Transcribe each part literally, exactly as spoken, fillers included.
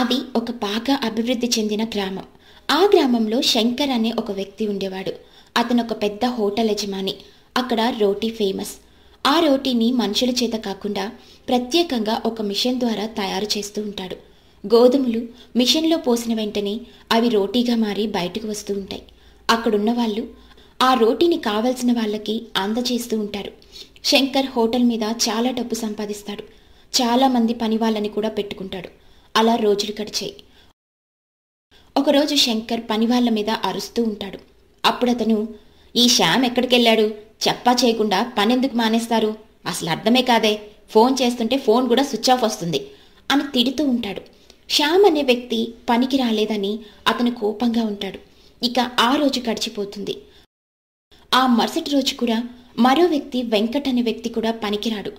అది ఒక బాగా అభివృద్ధి చెందిన గ్రామం. ఆ గ్రామంలో శంకర్ అనే ఒక వ్యక్తి ఉండేవాడు. అతను ఒక పెద్ద హోటల్ యజమాని. అక్కడ రోటీ ఫేమస్. ఆ రోటీని మనుషుల చేత కాకుండా ప్రత్యేకంగా ఒక మిషన్ ద్వారా తయారు చేస్తూ ఉంటాడు. గోధుమలు మిషన్లో పోసిన వెంటనే అవి రోటీగా మారి బయటకు వస్తూ ఉంటాయి. అక్కడున్న వాళ్ళు ఆ రోటీని కావలసిన వాళ్ళకి అందజేస్తూ ఉంటారు. శంకర్ హోటల్ మీద చాలా డబ్బు సంపాదిస్తాడు. చాలామంది పని వాళ్ళని కూడా పెట్టుకుంటాడు. అలా రోజులు గడిచాయి. ఒకరోజు శంకర్ పనివాళ్ల మీద అరుస్తూ ఉంటాడు. అప్పుడతను, ఈ శ్యామ్ ఎక్కడికెళ్ళాడు? చెప్పా చేయకుండా పనెందుకు మానేస్తారు? అసలు అర్థమే కాదే. ఫోన్ చేస్తుంటే ఫోన్ కూడా స్విచ్ ఆఫ్ వస్తుంది అని తిడుతూ ఉంటాడు. శ్యామ్ అనే వ్యక్తి పనికి రాలేదని అతను కోపంగా ఉంటాడు. ఇక ఆ రోజు గడిచిపోతుంది. ఆ మరుసటి రోజు కూడా మరో వ్యక్తి, వెంకట్ అనే వ్యక్తి కూడా పనికిరాడు.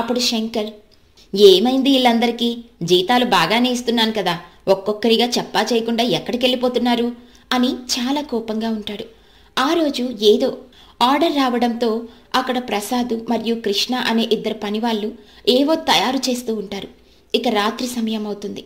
అప్పుడు శంకర్, ఏమైంది వీళ్ళందరికీ? జీతాలు బాగానే ఇస్తున్నాను కదా, ఒక్కొక్కరిగా చెప్పా చేయకుండా ఎక్కడికి వెళ్ళిపోతున్నారు అని చాలా కోపంగా ఉంటాడు. ఆ రోజు ఏదో ఆర్డర్ రావడంతో అక్కడ ప్రసాద్ మరియు కృష్ణ అనే ఇద్దరు పనివాళ్ళు ఏవో తయారు చేస్తూ ఉంటారు. ఇక రాత్రి సమయం అవుతుంది.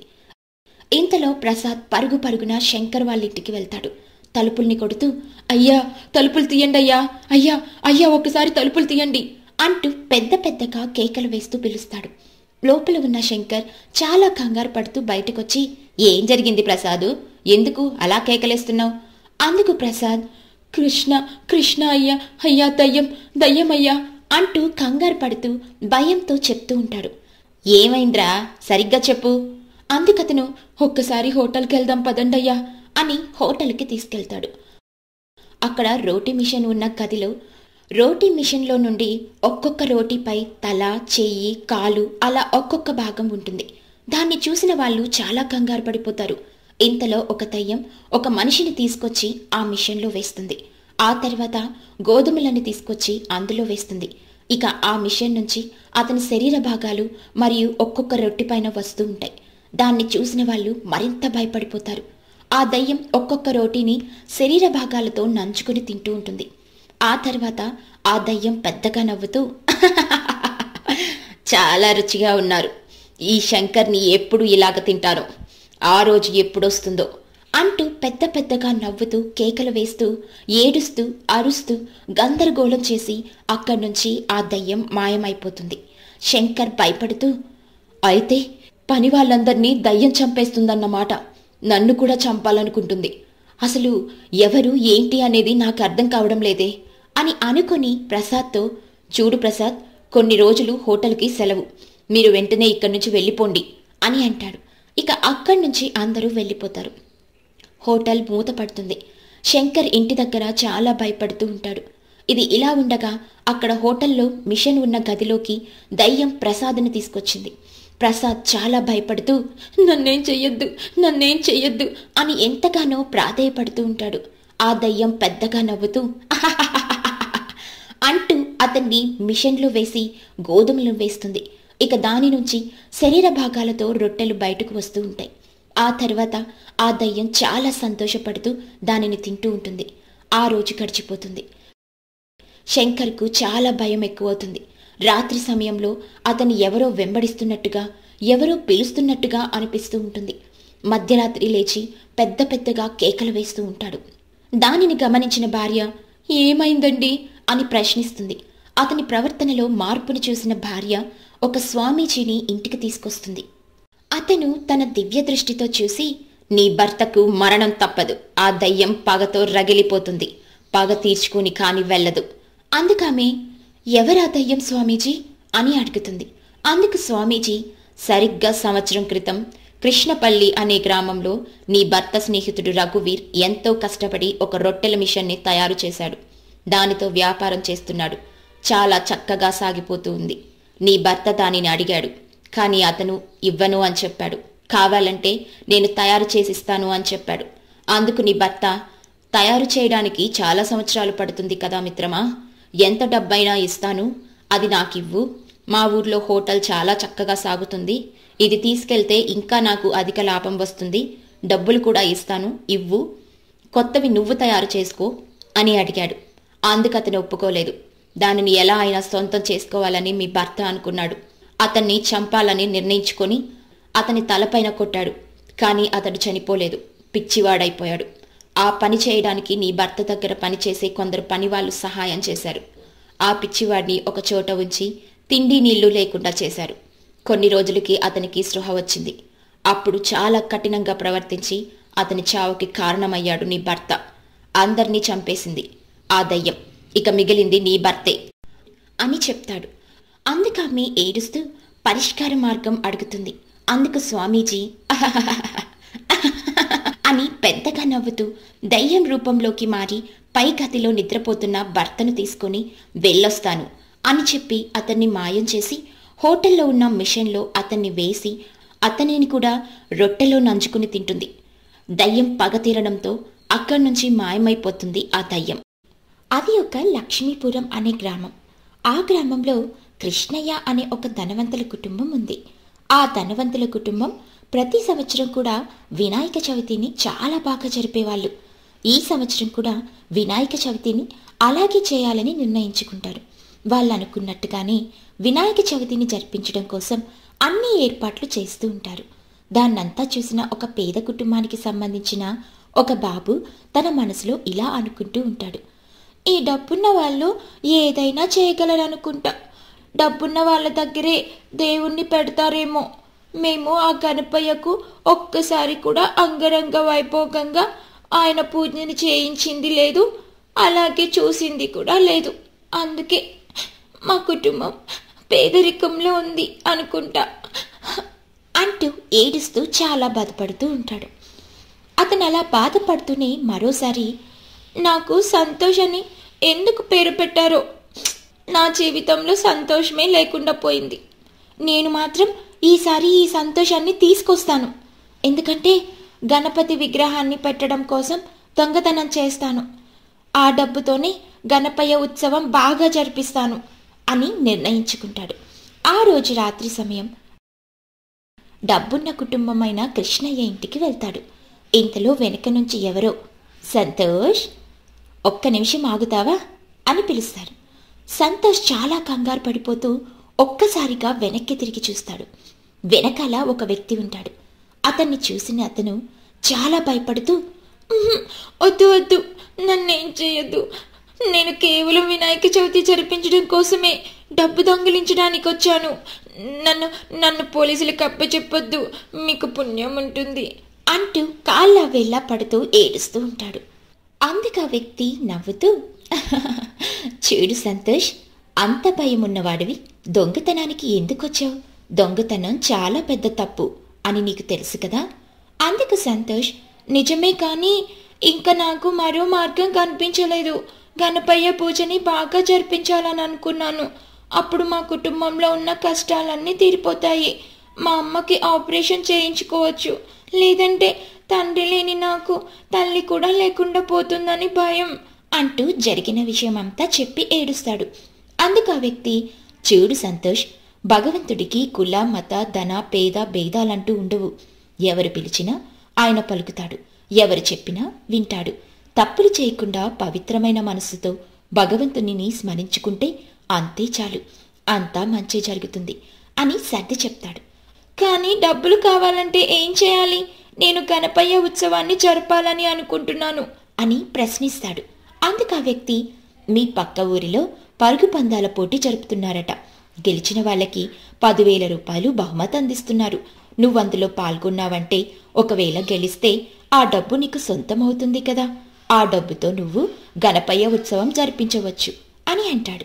ఇంతలో ప్రసాద్ పరుగు పరుగున శంకర్ వాళ్ళ ఇంటికి వెళ్తాడు. తలుపుల్ని కొడుతూ, అయ్యా తలుపులు తీయండి, అయ్యా అయ్యా అయ్యా ఒకసారి తలుపులు తీయండి అంటూ పెద్ద పెద్దగా కేకలు వేస్తూ పిలుస్తాడు. లోపల ఉన్న శంకర్ చాలా కంగారు పడుతూ బయటకొచ్చి, ఏం జరిగింది ప్రసాద్, ఎందుకు అలా కేకలేస్తున్నావు? అందుకు ప్రసాద్, కృష్ణ కృష్ణ అయ్యా అయ్యా దయ్యం దయ్యమయ్యా అంటూ కంగారు పడుతూ భయంతో చెప్తూ ఉంటాడు. ఏమైంద్రా సరిగ్గా చెప్పు. అందుకతను, ఒక్కసారి హోటల్కి వెళ్దాం పదండయ్యా అని హోటల్కి తీసుకెళ్తాడు. అక్కడ రోటీ మిషన్ ఉన్న గదిలో రోటీ మిషన్లో నుండి ఒక్కొక్క రోటీపై తల, చెయ్యి, కాలు అలా ఒక్కొక్క భాగం ఉంటుంది. దాన్ని చూసిన వాళ్ళు చాలా కంగారు పడిపోతారు. ఇంతలో ఒక దయ్యం ఒక మనిషిని తీసుకొచ్చి ఆ మిషన్లో వేస్తుంది. ఆ తర్వాత గోధుమలను తీసుకొచ్చి అందులో వేస్తుంది. ఇక ఆ మిషన్ నుంచి అతని శరీర భాగాలు మరియు ఒక్కొక్క రొట్టెపైన వస్తూ ఉంటాయి. దాన్ని చూసిన వాళ్ళు మరింత భయపడిపోతారు. ఆ దయ్యం ఒక్కొక్క రోటీని శరీర భాగాలతో నంచుకుని తింటూ ఉంటుంది. ఆ తర్వాత ఆ దయ్యం పెద్దగా నవ్వుతూ, చాలా రుచిగా ఉన్నారు, ఈ శంకర్ని ఎప్పుడు ఇలాగ తింటారో, ఆ రోజు ఎప్పుడొస్తుందో అంటూ పెద్ద పెద్దగా నవ్వుతూ కేకలు వేస్తూ ఏడుస్తూ అరుస్తూ గందరగోళం చేసి అక్కడి నుంచి ఆ దయ్యం మాయమైపోతుంది. శంకర్ భయపడుతూ, అయితే పని వాళ్ళందరినీ దయ్యం చంపేస్తుందన్నమాట, నన్ను కూడా చంపాలనుకుంటుంది, అసలు ఎవరు ఏంటి అనేది నాకు అర్థం కావడం లేదే అని అనుకుని ప్రసాద్తో, చూడు ప్రసాద్, కొన్ని రోజులు హోటల్కి సెలవు, మీరు వెంటనే ఇక్కడి నుంచి వెళ్ళిపోండి అని అంటాడు. ఇక అక్కడి నుంచి అందరూ వెళ్ళిపోతారు. హోటల్ మూత పడుతుంది. శంకర్ ఇంటి దగ్గర చాలా భయపడుతూ ఉంటాడు. ఇది ఇలా ఉండగా అక్కడ హోటల్లో మిషన్ ఉన్న గదిలోకి దయ్యం ప్రసాద్ని తీసుకొచ్చింది. ప్రసాద్ చాలా భయపడుతూ, నన్నేం చెయ్యొద్దు నన్నేం చెయ్యొద్దు అని ఎంతగానో ప్రాధేయపడుతూ ఉంటాడు. ఆ దయ్యం పెద్దగా నవ్వుతూ అంటూ అతన్ని మిషన్లో వేసి గోధుమలు వేస్తుంది. ఇక దాని నుంచి శరీర భాగాలతో రొట్టెలు బయటకు వస్తూ ఉంటాయి. ఆ తర్వాత ఆ దయ్యం చాలా సంతోషపడుతూ దానిని తింటూ ఉంటుంది. ఆ రోజు గడిచిపోతుంది. శంకర్కు చాలా భయం ఎక్కువవుతుంది. రాత్రి సమయంలో అతను ఎవరో వెంబడిస్తున్నట్టుగా, ఎవరో పిలుస్తున్నట్టుగా అనిపిస్తూ ఉంటుంది. మధ్యరాత్రి లేచి పెద్ద పెద్దగా కేకలు వేస్తూ ఉంటాడు. దానిని గమనించిన భార్య, ఏమైందండి అని ప్రశ్నిస్తుంది. అతని ప్రవర్తనలో మార్పును చూసిన భార్య ఒక స్వామీజీని ఇంటికి తీసుకొస్తుంది. అతను తన దివ్య దృష్టితో చూసి, నీ భర్తకు మరణం తప్పదు, ఆ దయ్యం పగతో రగిలిపోతుంది, పగ తీర్చుకుని కాని వెళ్ళదు. అందుకామె, ఎవరా దయ్యం స్వామీజీ అని అడుగుతుంది. అందుకు స్వామీజీ, సరిగ్గా సంవత్సరం క్రితం కృష్ణపల్లి అనే గ్రామంలో నీ భర్త స్నేహితుడు రఘువీర్ ఎంతో కష్టపడి ఒక రొట్టెల మిషన్ని తయారు చేశాడు. దానితో వ్యాపారం చేస్తున్నాడు. చాలా చక్కగా సాగిపోతూ ఉంది. నీ భర్త దానిని అడిగాడు, కానీ అతను ఇవ్వను అని చెప్పాడు. కావాలంటే నేను తయారు చేసిస్తాను అని చెప్పాడు. అందుకు నీ భర్త, తయారు చేయడానికి చాలా సంవత్సరాలు పడుతుంది కదా మిత్రమా, ఎంత డబ్బైనా ఇస్తాను, అది నాకివ్వు, మా ఊర్లో హోటల్ చాలా చక్కగా సాగుతుంది, ఇది తీసుకెళ్తే ఇంకా నాకు అధిక లాభం వస్తుంది, డబ్బులు కూడా ఇస్తాను, ఇవ్వు, కొత్తవి నువ్వు తయారు చేసుకో అని అడిగాడు. అందుకు అతను ఒప్పుకోలేదు. దానిని ఎలా అయినా సొంతం చేసుకోవాలని మీ భర్త అనుకున్నాడు. అతన్ని చంపాలని నిర్ణయించుకొని అతని తలపైన కొట్టాడు. కానీ అతడు చనిపోలేదు, పిచ్చివాడైపోయాడు. ఆ పని చేయడానికి నీ భర్త దగ్గర పనిచేసే కొందరు పనివాళ్లు సహాయం చేశారు. ఆ పిచ్చివాడిని ఒక చోట ఉంచి తిండి నీళ్లు లేకుండా చేశారు. కొన్ని రోజులకి అతనికి స్పృహ వచ్చింది. అప్పుడు చాలా కఠినంగా ప్రవర్తించి అతని చావుకి కారణమయ్యాడు నీ భర్త. అందర్నీ చంపేసింది ఆ దయ్యం, ఇక మిగిలింది నీ భర్తే అని చెప్తాడు. అందుకామె ఏడుస్తూ పరిష్కార మార్గం అడుగుతుంది. అందుకు స్వామీజీ అని పెద్దగా నవ్వుతూ దయ్యం రూపంలోకి మారి పై గతిలో నిద్రపోతున్న భర్తను తీసుకుని వెళ్ళొస్తాను అని చెప్పి అతన్ని మాయం చేసి హోటల్లో ఉన్న మిషన్లో అతన్ని వేసి అతనిని కూడా రొట్టెలో నంచుకుని తింటుంది. దయ్యం పగ తీరడంతో అక్కడి నుంచి మాయమైపోతుంది ఆ దయ్యం. అది ఒక లక్ష్మీపురం అనే గ్రామం. ఆ గ్రామంలో కృష్ణయ్య అనే ఒక ధనవంతుల కుటుంబం ఉంది. ఆ ధనవంతుల కుటుంబం ప్రతి సంవత్సరం కూడా వినాయక చవితిని చాలా బాగా జరిపేవాళ్ళు. ఈ సంవత్సరం కూడా వినాయక చవితిని అలాగే చేయాలని నిర్ణయించుకుంటారు. వాళ్ళు అనుకున్నట్టుగానే వినాయక చవితిని జరిపించడం కోసం అన్ని ఏర్పాట్లు చేస్తూ ఉంటారు. దాన్నంతా చూసిన ఒక పేద కుటుంబానికి సంబంధించిన ఒక బాబు తన మనసులో ఇలా అనుకుంటూ ఉంటాడు. ఈ డబ్బున్న వాళ్ళు ఏదైనా చేయగలరనుకుంటా, డబ్బున్న వాళ్ళ దగ్గరే దేవుణ్ణి పెడతారేమో. మేము ఆ గణపయ్యకు ఒక్కసారి కూడా అంగరంగ వైభోగంగా ఆయన పూజని చేయించింది లేదు, అలాగే చూసింది కూడా లేదు. అందుకే మా కుటుంబం పేదరికంలో ఉంది అనుకుంటా అంటూ ఏడుస్తూ చాలా బాధపడుతూ ఉంటాడు. అతను అలా బాధపడుతూనే మరోసారి నాకు సంతోష్ అని ఎందుకు పేరు పెట్టారో, నా జీవితంలో సంతోషమే లేకుండా పోయింది. నేను మాత్రం ఈసారి ఈ సంతోషాన్ని తీసుకొస్తాను, ఎందుకంటే గణపతి విగ్రహాన్ని పెట్టడం కోసం దొంగతనం చేస్తాను, ఆ డబ్బుతోనే గణపయ్య ఉత్సవం బాగా జరిపిస్తాను అని నిర్ణయించుకుంటాడు. ఆ రోజు రాత్రి సమయం డబ్బున్న కుటుంబమైన కృష్ణయ్య ఇంటికి వెళ్తాడు. ఇంతలో వెనక నుంచి ఎవరో సంతోష్, ఒక్క నిమిషం ఆగుతావా అని పిలుస్తారు. సంతోష్ చాలా కంగారు పడిపోతూ ఒక్కసారిగా వెనక్కి తిరిగి చూస్తాడు. వెనకాల ఒక వ్యక్తి ఉంటాడు. అతన్ని చూసిన అతను చాలా భయపడుతూ వద్దు వద్దు, నన్నేం చేయొద్దు, నేను కేవలం వినాయక చవితి జరిపించడం కోసమే డబ్బు దొంగిలించడానికి వచ్చాను, నన్ను నన్ను పోలీసులకు అప్పచెప్పొద్దు, మీకు పుణ్యం ఉంటుంది అంటూ కాళ్ళ వేళ్ళ పడుతూ ఏడుస్తూ ఉంటాడు. అందుకు ఆ వ్యక్తి నవ్వుతూ చూడు సంతోష్, అంత భయం ఉన్నవాడివి దొంగతనానికి ఎందుకొచ్చావు? దొంగతనం చాలా పెద్ద తప్పు అని నీకు తెలుసు కదా. అందుకు సంతోష్ నిజమే, కానీ ఇంకా నాకు మరో మార్గం కనిపించలేదు. గణపయ్య పూజని బాగా జరిపించాలని అనుకున్నాను, అప్పుడు మా కుటుంబంలో ఉన్న కష్టాలన్నీ తీరిపోతాయి, మా అమ్మకి ఆపరేషన్ చేయించుకోవచ్చు, లేదంటే తండ్రి లేని నాకు తల్లి కూడా లేకుండా పోతుందని భయం అంటూ జరిగిన విషయమంతా చెప్పి ఏడుస్తాడు. అందుకు ఆ వ్యక్తి చూడు సంతోష్, భగవంతుడికి కుల మత ధన పేద భేదాలంటూ ఉండవు. ఎవరు పిలిచినా ఆయన పలుకుతాడు, ఎవరు చెప్పినా వింటాడు. తప్పులు చేయకుండా పవిత్రమైన మనస్సుతో భగవంతుని స్మరించుకుంటే అంతే చాలు, అంతా మంచి జరుగుతుంది అని సర్ది చెప్తాడు. కానీ డబ్బులు కావాలంటే ఏం చేయాలి? నేను గణపయ్య ఉత్సవాన్ని జరపాలని అనుకుంటున్నాను అని ప్రశ్నిస్తాడు. అందుకు ఆ వ్యక్తి మీ పక్క ఊరిలో పరుగు పందాల పోటీ జరుపుతున్నారట, గెలిచిన వాళ్ళకి పదివేల రూపాయలు బహుమతి అందిస్తున్నారు, నువ్వందులో పాల్గొన్నావంటే ఒకవేళ గెలిస్తే ఆ డబ్బు నీకు సొంతమవుతుంది కదా, ఆ డబ్బుతో నువ్వు గణపయ్య ఉత్సవం జరిపించవచ్చు అని అంటాడు.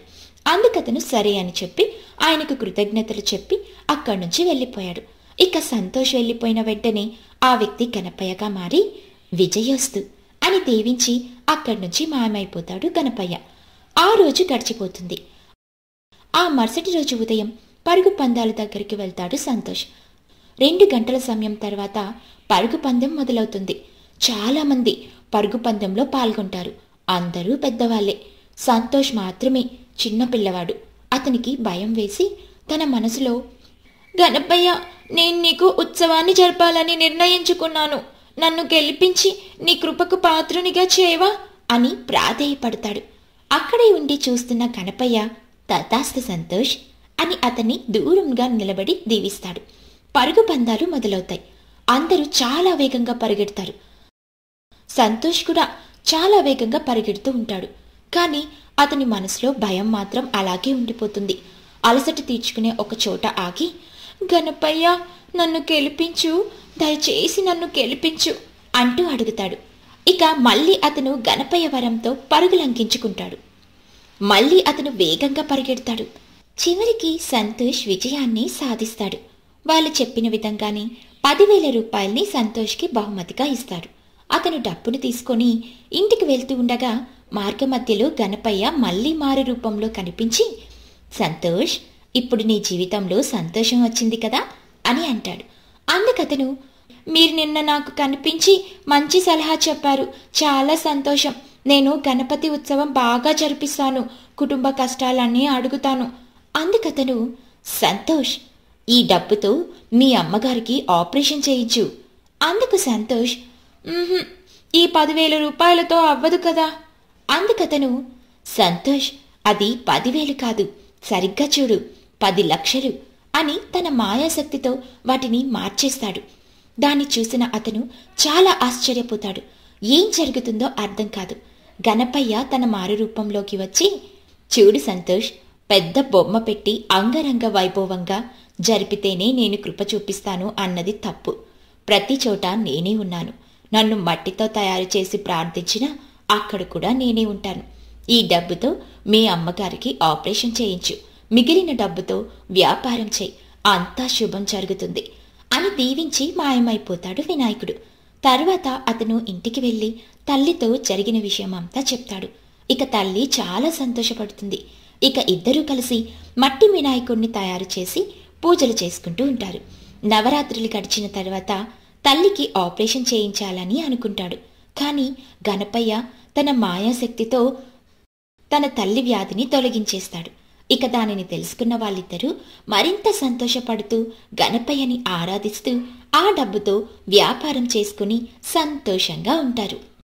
అందుకతను సరే అని చెప్పి ఆయనకు కృతజ్ఞతలు చెప్పి అక్కడి నుంచి వెళ్ళిపోయాడు. ఇక సంతోష్ వెళ్ళిపోయిన వెంటనే ఆ వ్యక్తి గణపయ్యగా మారి విజయోస్తు అని దీవించి అక్కడి నుంచి మాయమైపోతాడు గణపయ్య. ఆ రోజు గడిచిపోతుంది. ఆ మరుసటి రోజు ఉదయం పరుగు పందాల దగ్గరికి వెళ్తాడు సంతోష్. రెండు గంటల సమయం తర్వాత పరుగు పందెం మొదలవుతుంది. చాలామంది పరుగు పందెంలో పాల్గొంటారు. అందరూ పెద్దవాళ్లే. సంతోష్ మాత్రమే చిన్నపిల్లవాడు. అతనికి భయం వేసి తన మనసులో గణపయ్య, నేను నీకు ఉత్సవాన్ని జరపాలని నిర్ణయించుకున్నాను, నన్ను గెలిపించి నీ కృపకు పాత్రునిగా చేయవా అని ప్రాధేయపడతాడు. అక్కడే ఉండి చూస్తున్న గణపయ్య తతాస్తు సంతోష్ అని అతన్ని దూరంగా నిలబడి దీవిస్తాడు. పరుగు పందాలు మొదలవుతాయి. అందరూ చాలా వేగంగా పరిగెడతారు. సంతోష్ కూడా చాలా వేగంగా పరిగెడుతూ ఉంటాడు. కానీ అతని మనసులో భయం మాత్రం అలాగే ఉండిపోతుంది. అలసట తీర్చుకునే ఒక చోట ఆగి, గణపయ్య నన్ను గెలిపించు, దయచేసి నన్ను గెలిపించు అంటూ అడుగుతాడు. ఇక మళ్ళీ అతను గణపయ్య వరంతో పరుగులంకించుకుంటాడు. మళ్ళీ అతను వేగంగా పరిగెడతాడు. చివరికి సంతోష్ విజయాన్ని సాధిస్తాడు. వాళ్ళు చెప్పిన విధంగానే పదివేల రూపాయల్ని సంతోష్కి బహుమతిగా ఇస్తారు. అతను డబ్బును తీసుకొని ఇంటికి వెళ్తూ ఉండగా మార్గమధ్యలో గణపయ్య మళ్ళీ మారు రూపంలో కనిపించి, సంతోష్, ఇప్పుడు నీ జీవితంలో సంతోషం వచ్చింది కదా అని అంటాడు. అందుకతను, మీరు నిన్న నాకు కనిపించి మంచి సలహా చెప్పారు, చాలా సంతోషం. నేను గణపతి ఉత్సవం బాగా జరిపిస్తాను, కుటుంబ కష్టాలన్నీ అడుగుతాను. అందుకతను, సంతోష్, ఈ డబ్బుతో మీ అమ్మగారికి ఆపరేషన్ చేయించు. అందుకు సంతోష్, ఈ పదివేల రూపాయలతో అవ్వదు కదా. అందుకతను, సంతోష్, అది పదివేలు కాదు, సరిగ్గా చూడు, పది లక్షలు అని తన మాయాశక్తితో వాటిని మార్చేస్తాడు. దాన్ని చూసిన అతను చాలా ఆశ్చర్యపోతాడు. ఏం జరుగుతుందో అర్థం కాదు. గణపయ్య తన మారు రూపంలోకి వచ్చి, చూడు సంతోష్, పెద్ద బొమ్మ పెట్టి అంగరంగ వైభవంగా జరిపితేనే నేను కృప చూపిస్తాను అన్నది తప్పు. ప్రతి చోట నేనే ఉన్నాను. నన్ను మట్టితో తయారు చేసి ప్రార్థించినా అక్కడ కూడా నేనే ఉంటాను. ఈ డబ్బుతో మీ అమ్మగారికి ఆపరేషన్ చేయించు, మిగిలిన డబ్బుతో వ్యాపారం చేయి, అంతా శుభం జరుగుతుంది అని దీవించి మాయమైపోతాడు వినాయకుడు. తర్వాత అతను ఇంటికి వెళ్ళి తల్లితో జరిగిన విషయం అంతా చెప్తాడు. ఇక తల్లి చాలా సంతోషపడుతుంది. ఇక ఇద్దరూ కలిసి మట్టి వినాయకుడిని తయారు చేసి పూజలు చేసుకుంటూ ఉంటారు. నవరాత్రులు గడిచిన తర్వాత తల్లికి ఆపరేషన్ చేయించాలని అనుకుంటాడు. కానీ గణపయ్య తన మాయాశక్తితో తన తల్లి వ్యాధిని తొలగించేస్తాడు. ఇక దానిని తెలుసుకున్న వాళ్ళిద్దరూ మరింత సంతోషపడుతూ గణపయ్యని ఆరాధిస్తూ ఆ డబ్బుతో వ్యాపారం చేసుకుని సంతోషంగా ఉంటారు.